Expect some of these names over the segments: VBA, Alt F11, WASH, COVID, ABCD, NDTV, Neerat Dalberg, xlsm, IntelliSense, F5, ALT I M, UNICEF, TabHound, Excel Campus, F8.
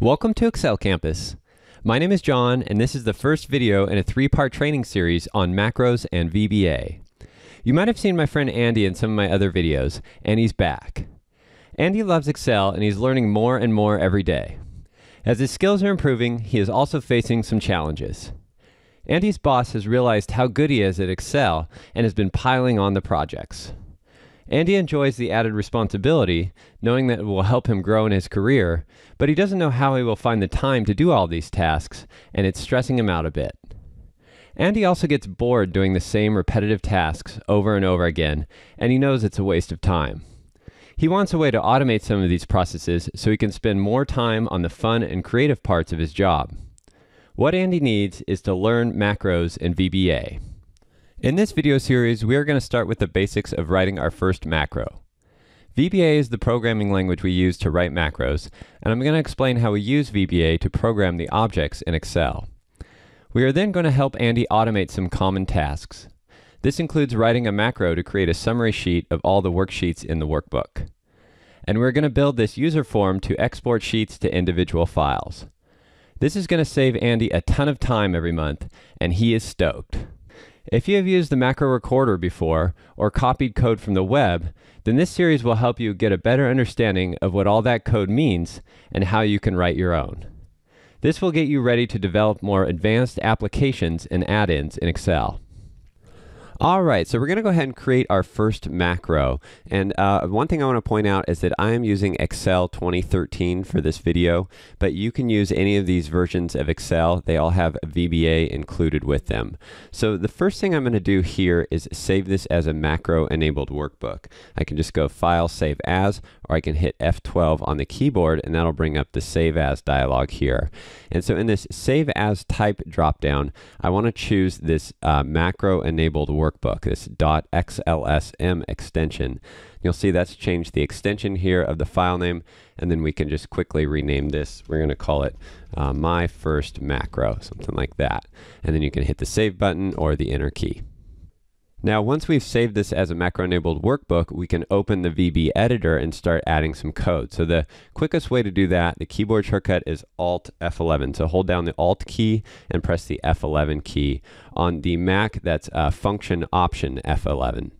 Welcome to Excel Campus. My name is John, and this is the first video in a three-part training series on macros and VBA. You might have seen my friend Andy in some of my other videos, and he's back. Andy loves Excel, and he's learning more and more every day. As his skills are improving, he is also facing some challenges. Andy's boss has realized how good he is at Excel and has been piling on the projects. Andy enjoys the added responsibility, knowing that it will help him grow in his career, but he doesn't know how he will find the time to do all these tasks, and it's stressing him out a bit. Andy also gets bored doing the same repetitive tasks over and over again, and he knows it's a waste of time. He wants a way to automate some of these processes so he can spend more time on the fun and creative parts of his job. What Andy needs is to learn macros and VBA. In this video series, we are going to start with the basics of writing our first macro. VBA is the programming language we use to write macros, and I'm going to explain how we use VBA to program the objects in Excel. We are then going to help Andy automate some common tasks. This includes writing a macro to create a summary sheet of all the worksheets in the workbook. And we're going to build this user form to export sheets to individual files. This is going to save Andy a ton of time every month, and he is stoked. If you have used the macro recorder before, or copied code from the web, then this series will help you get a better understanding of what all that code means and how you can write your own. This will get you ready to develop more advanced applications and add-ins in Excel. Alright, so we're going to go ahead and create our first macro. And one thing I want to point out is that I am using Excel 2013 for this video, but you can use any of these versions of Excel. They all have VBA included with them. So the first thing I'm going to do here is save this as a macro-enabled workbook. I can just go File, Save As, or I can hit F12 on the keyboard, and that'll bring up the Save As dialog here. And so in this Save As Type dropdown, I want to choose this macro-enabled workbook, this .xlsm extension. You'll see that's changed the extension here of the file name, and then we can just quickly rename this. We're going to call it My First Macro, something like that. And then you can hit the Save button or the Enter key. Now, once we've saved this as a macro-enabled workbook, we can open the VB editor and start adding some code. So the quickest way to do that, the keyboard shortcut is Alt F11. So hold down the Alt key and press the F11 key. On the Mac, that's Function Option F11.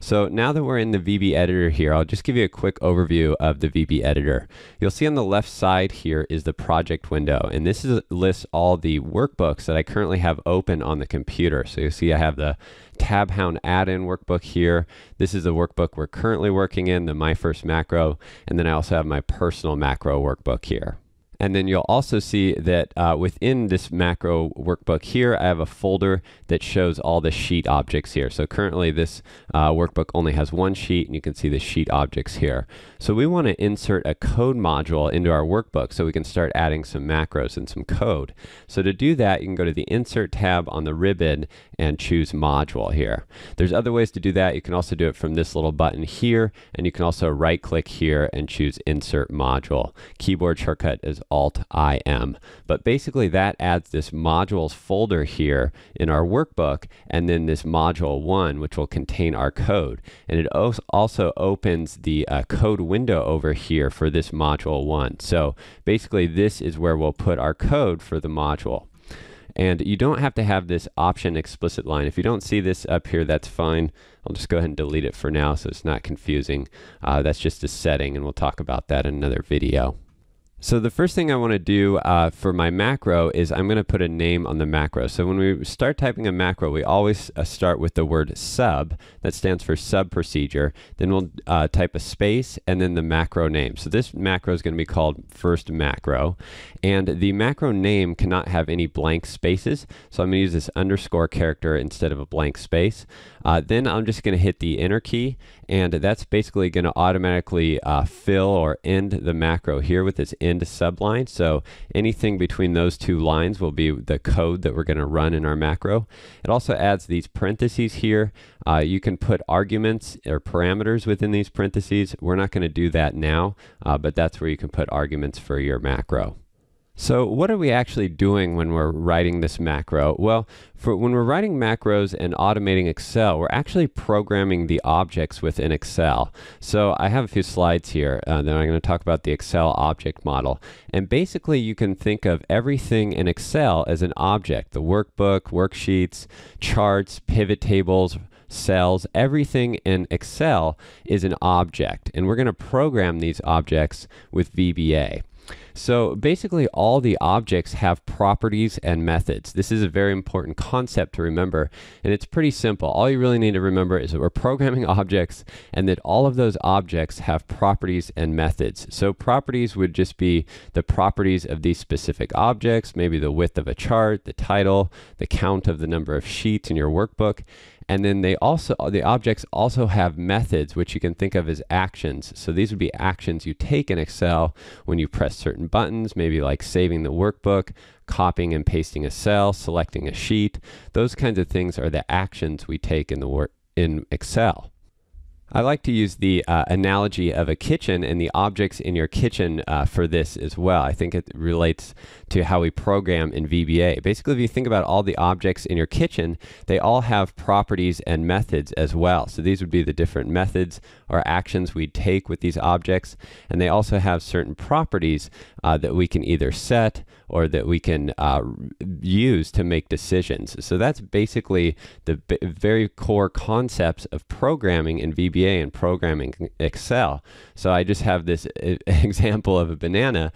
So now that we're in the VB editor here, I'll just give you a quick overview of the VB editor. You'll see on the left side here is the project window, and this lists all the workbooks that I currently have open on the computer. So you'll see I have the TabHound add-in workbook here. This is the workbook we're currently working in, the My First Macro, and then I also have my personal macro workbook here. And then you'll also see that within this macro workbook here, I have a folder that shows all the sheet objects here. So currently this workbook only has one sheet, and you can see the sheet objects here. So we want to insert a code module into our workbook so we can start adding some macros and some code. So to do that, you can go to the Insert tab on the ribbon and choose Module here. There's other ways to do that. You can also do it from this little button here, and you can also right-click here and choose Insert Module. Keyboard shortcut is Alt I M. But basically that adds this modules folder here in our workbook, and then this module 1, which will contain our code. And it also opens the code window over here for this module 1. So basically this is where we'll put our code for the module. And you don't have to have this option explicit line. If you don't see this up here, that's fine. I'll just go ahead and delete it for now so it's not confusing. That's just a setting, and we'll talk about that in another video. So the first thing I want to do for my macro is I'm going to put a name on the macro. So when we start typing a macro, we always start with the word sub. That stands for sub procedure. Then we'll type a space and then the macro name. So this macro is going to be called first macro. And the macro name cannot have any blank spaces. So I'm going to use this underscore character instead of a blank space. Then I'm just going to hit the Enter key. And that's basically going to automatically fill or end the macro here with this end subline. So anything between those two lines will be the code that we're going to run in our macro. It also adds these parentheses here. You can put arguments or parameters within these parentheses. We're not going to do that now, but that's where you can put arguments for your macro. So what are we actually doing when we're writing this macro? Well, when we're writing macros and automating Excel, we're actually programming the objects within Excel. So I have a few slides here that I'm going to talk about the Excel object model. And basically, you can think of everything in Excel as an object: the workbook, worksheets, charts, pivot tables, cells. Everything in Excel is an object. And we're going to program these objects with VBA. So basically, all the objects have properties and methods. This is a very important concept to remember, and it's pretty simple. All you really need to remember is that we're programming objects and that all of those objects have properties and methods. So properties would just be the properties of these specific objects, maybe the width of a chart, the title, the count of the number of sheets in your workbook. And then the objects also have methods, which you can think of as actions. So these would be actions you take in Excel when you press certain buttons, maybe like saving the workbook, copying and pasting a cell, selecting a sheet. Those kinds of things are the actions we take in Excel. I like to use the analogy of a kitchen and the objects in your kitchen for this as well. I think it relates to how we program in VBA. Basically, if you think about all the objects in your kitchen, they all have properties and methods as well. So these would be the different methods or actions we'd take with these objects. And they also have certain properties that we can either set or that we can use to make decisions. So that's basically the very core concepts of programming in VBA. And programming Excel. So I just have this example of a banana.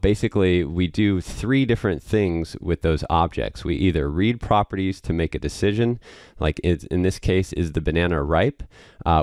Basically, we do three different things with those objects. We either read properties to make a decision, like in this case, is the banana ripe?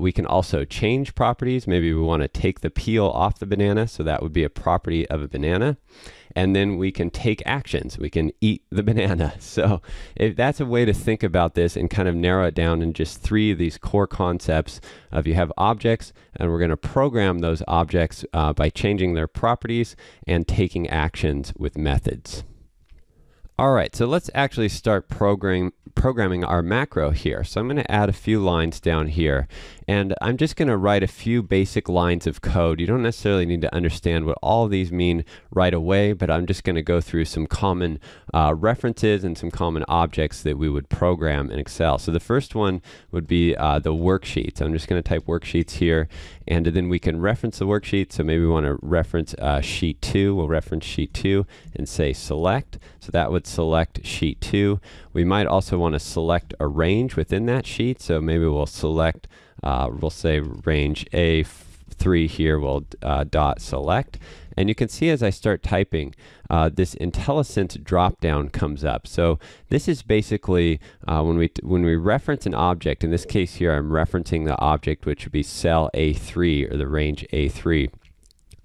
We can also change properties. Maybe we want to take the peel off the banana, so that would be a property of a banana. And then we can take actions. We can eat the banana. So if that's a way to think about this and kind of narrow it down in just three of these core concepts of you have objects, and we're going to program those objects by changing their properties and taking actions with methods. All right, so let's actually start programming our macro here. So I'm going to add a few lines down here, and I'm just going to write a few basic lines of code. You don't necessarily need to understand what all of these mean right away, but I'm just going to go through some common references and some common objects that we would program in Excel. So the first one would be the worksheets. I'm just going to type worksheets here, and then we can reference the worksheet. So maybe we want to reference sheet 2. We'll reference sheet 2 and say select. So that would select sheet 2. We might also want to select a range within that sheet. So maybe we'll select, we'll say range A3 here, we'll dot select. And you can see as I start typing, this IntelliSense dropdown comes up. So this is basically when we reference an object. In this case here, I'm referencing the object, which would be cell A3 or the range A3.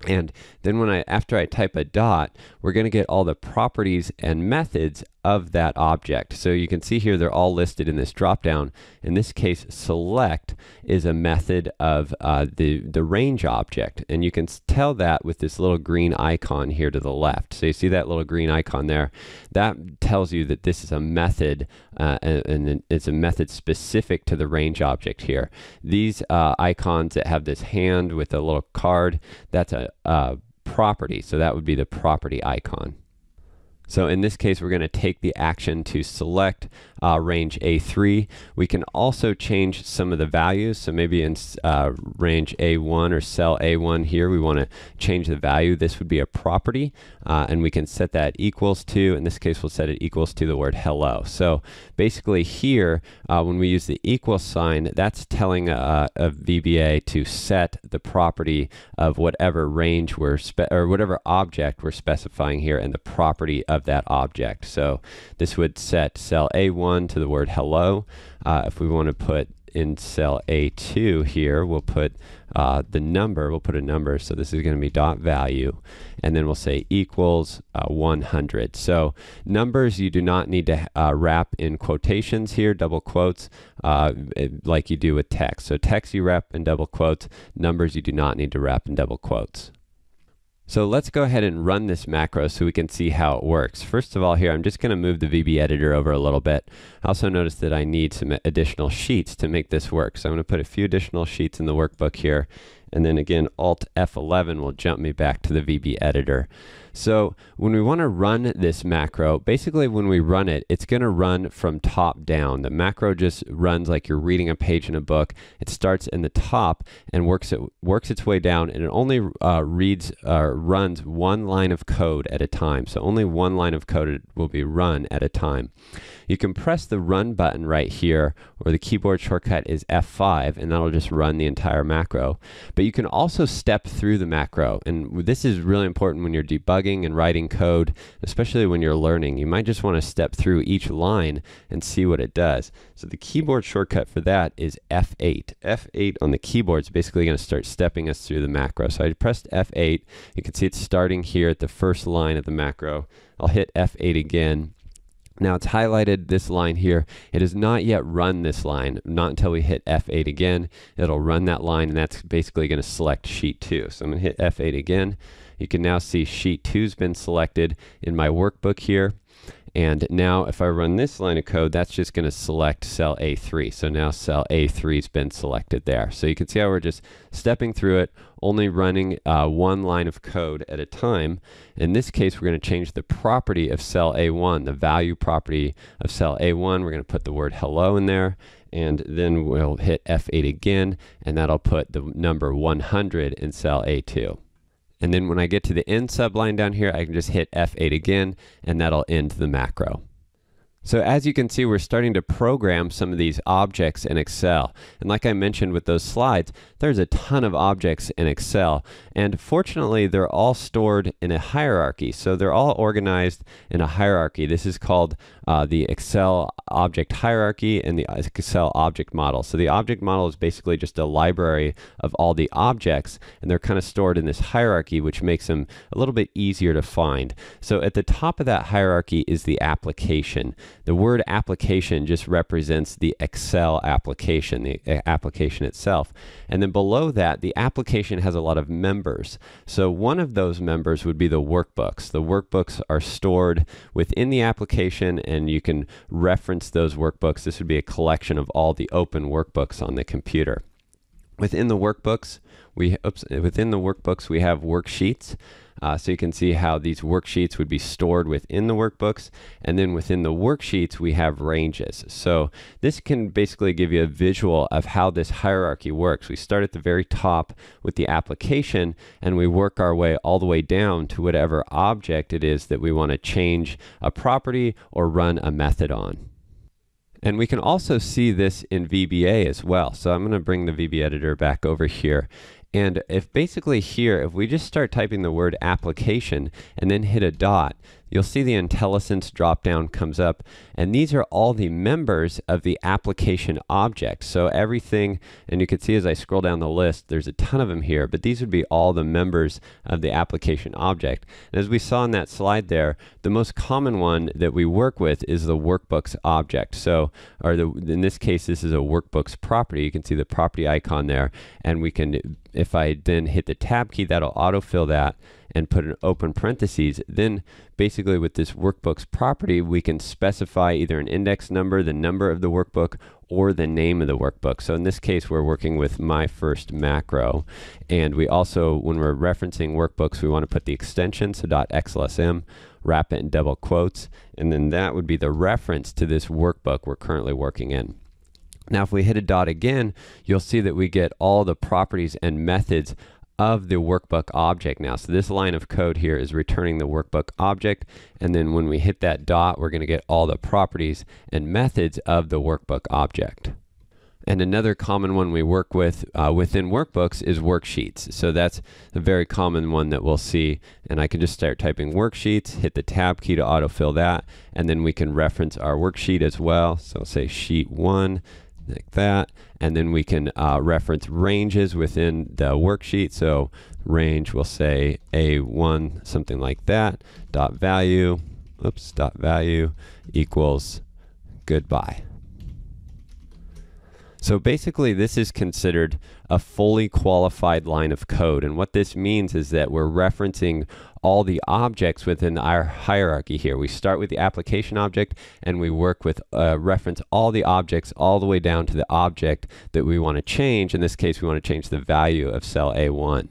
And then after I type a dot, we're going to get all the properties and methods of that object. So you can see here they're all listed in this dropdown. In this case, select is a method of the range object. And you can tell that with this little green icon here to the left. So you see that little green icon there? That tells you that this is a method, and it's a method specific to the range object here. These icons that have this hand with a little card, that's a property. So that would be the property icon. So in this case, we're going to take the action to select range A3. We can also change some of the values. So maybe in range A1 or cell A1 here, we want to change the value. This would be a property, and we can set that equals to. In this case, we'll set it equals to the word hello. So basically here, when we use the equal sign, that's telling a VBA to set the property of whatever range or whatever object we're specifying here and the property of that object. So this would set cell A1 to the word hello. If we want to put in cell A2 here, we'll put the number, we'll put a number. So this is going to be dot value, and then we'll say equals 100. So numbers, you do not need to wrap in quotations here, double quotes, like you do with text. So text you wrap in double quotes, numbers you do not need to wrap in double quotes. So let's go ahead and run this macro so we can see how it works. First of all here, I'm just going to move the VB editor over a little bit. I also noticed that I need some additional sheets to make this work. So I'm going to put a few additional sheets in the workbook here. And then again, Alt F11 will jump me back to the VB editor. So when we want to run this macro, basically when we run it, it's going to run from top down. The macro just runs like you're reading a page in a book. It starts in the top and works its way down, and it only runs one line of code at a time. So only one line of code will be run at a time. You can press the run button right here, or the keyboard shortcut is F5, and that'll just run the entire macro. But you can also step through the macro, and this is really important when you're debugging and writing code, especially when you're learning. You might just want to step through each line and see what it does. So the keyboard shortcut for that is F8. F8 on the keyboard is basically going to start stepping us through the macro. So I pressed F8. You can see it's starting here at the first line of the macro. I'll hit F8 again. Now it's highlighted this line here. It has not yet run this line. Not until we hit F8 again. It'll run that line, and that's basically going to select sheet 2. So I'm going to hit F8 again. You can now see sheet 2's been selected in my workbook here. And now if I run this line of code, that's just going to select cell A3. So now cell A3's been selected there. So you can see how we're just stepping through it, only running one line of code at a time. In this case, we're going to change the property of cell A1, the value property of cell A1. We're going to put the word hello in there, and then we'll hit F8 again, and that'll put the number 100 in cell A2. And then when I get to the end subline down here, I can just hit F8 again, and that'll end the macro. So as you can see, we're starting to program some of these objects in Excel. And like I mentioned with those slides, there's a ton of objects in Excel. And fortunately, they're all stored in a hierarchy. So they're all organized in a hierarchy. This is called the Excel object hierarchy and the Excel object model. So the object model is basically just a library of all the objects, and they're kind of stored in this hierarchy, which makes them a little bit easier to find. So at the top of that hierarchy is the application. The word application just represents the Excel application, the application itself. And then below that, the application has a lot of members. So one of those members would be the workbooks. The workbooks are stored within the application, and you can reference those workbooks. This would be a collection of all the open workbooks on the computer. Within the workbooks, we have worksheets. So you can see how these worksheets would be stored within the workbooks. And then within the worksheets, we have ranges. So this can basically give you a visual of how this hierarchy works. We start at the very top with the application, and we work our way all the way down to whatever object it is that we want to change a property or run a method on. And we can also see this in VBA as well. So I'm going to bring the VB editor back over here. And if basically here, if we just start typing the word application and then hit a dot, you'll see the IntelliSense dropdown comes up. And these are all the members of the application object. So everything, and you can see as I scroll down the list, there's a ton of them here, but these would be all the members of the application object. And as we saw in that slide there, the most common one that we work with is the workbooks object. So, in this case, this is a workbooks property. You can see the property icon there, and we can, if I then hit the tab key, that'll autofill that and put an open parentheses. Then basically with this workbooks property, we can specify either an index number, the number of the workbook, or the name of the workbook. So in this case, we're working with my first macro. And we also, when we're referencing workbooks, we want to put the extension, so .xlsm, wrap it in double quotes, and then that would be the reference to this workbook we're currently working in. Now, if we hit a dot again, you'll see that we get all the properties and methods of the workbook object now. So this line of code here is returning the workbook object, and then when we hit that dot, we're going to get all the properties and methods of the workbook object. And another common one we work with within workbooks is worksheets. So that's a very common one that we'll see. And I can just start typing worksheets, hit the tab key to autofill that, and then we can reference our worksheet as well. So I'll say sheet 1, like that, and then we can reference ranges within the worksheet. So range, we'll say A1, something like that, dot value equals goodbye. So basically, this is considered a fully qualified line of code. And what this means is that we're referencing all the objects within our hierarchy here. We start with the application object, and we work with reference all the objects all the way down to the object that we want to change. In this case, we want to change the value of cell A1.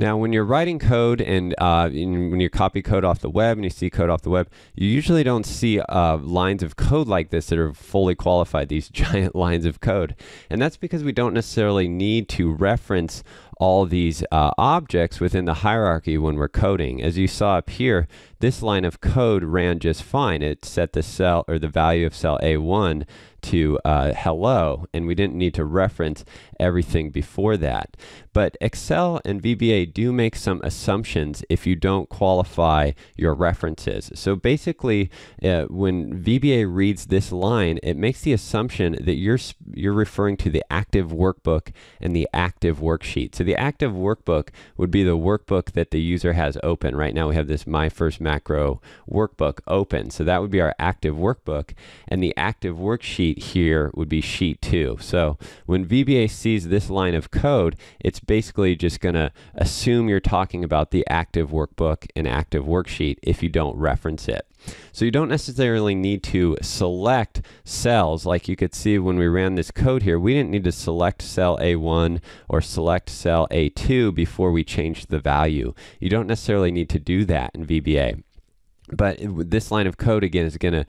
Now, when you're writing code and when you copy code off the web and you see code off the web, you usually don't see lines of code like this that are fully qualified, these giant lines of code. And that's because we don't necessarily need to reference all these objects within the hierarchy when we're coding. As you saw up here, this line of code ran just fine. It set the cell or the value of cell A1 to hello, and we didn't need to reference everything before that. But Excel and VBA do make some assumptions if you don't qualify your references. So basically, when VBA reads this line, it makes the assumption that you're referring to the active workbook and the active worksheet. So the active workbook would be the workbook that the user has open. Right now we have this My First Macro workbook open. So that would be our active workbook, and the active worksheet here would be sheet 2. So when VBA sees this line of code, it's basically just going to assume you're talking about the active workbook and active worksheet if you don't reference it. So you don't necessarily need to select cells. Like you could see when we ran this code here, we didn't need to select cell A1 or select cell A2 before we changed the value. You don't necessarily need to do that in VBA. But this line of code, again, is going to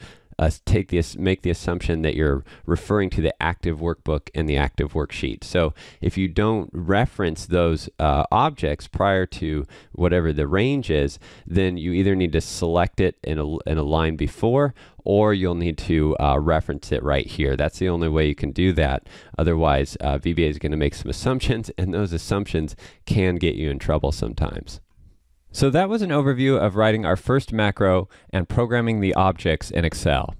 make the assumption that you're referring to the active workbook and the active worksheet. So if you don't reference those objects prior to whatever the range is, then you either need to select it in a line before, or you'll need to reference it right here. That's the only way you can do that. Otherwise, VBA is going to make some assumptions, and those assumptions can get you in trouble sometimes. So that was an overview of writing our first macro and programming the objects in Excel.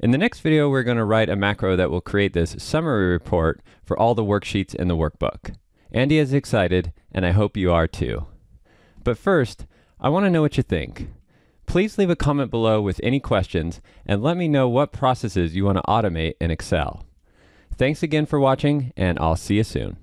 In the next video, we're going to write a macro that will create this summary report for all the worksheets in the workbook. Andy is excited, and I hope you are too. But first, I want to know what you think. Please leave a comment below with any questions and let me know what processes you want to automate in Excel. Thanks again for watching, and I'll see you soon.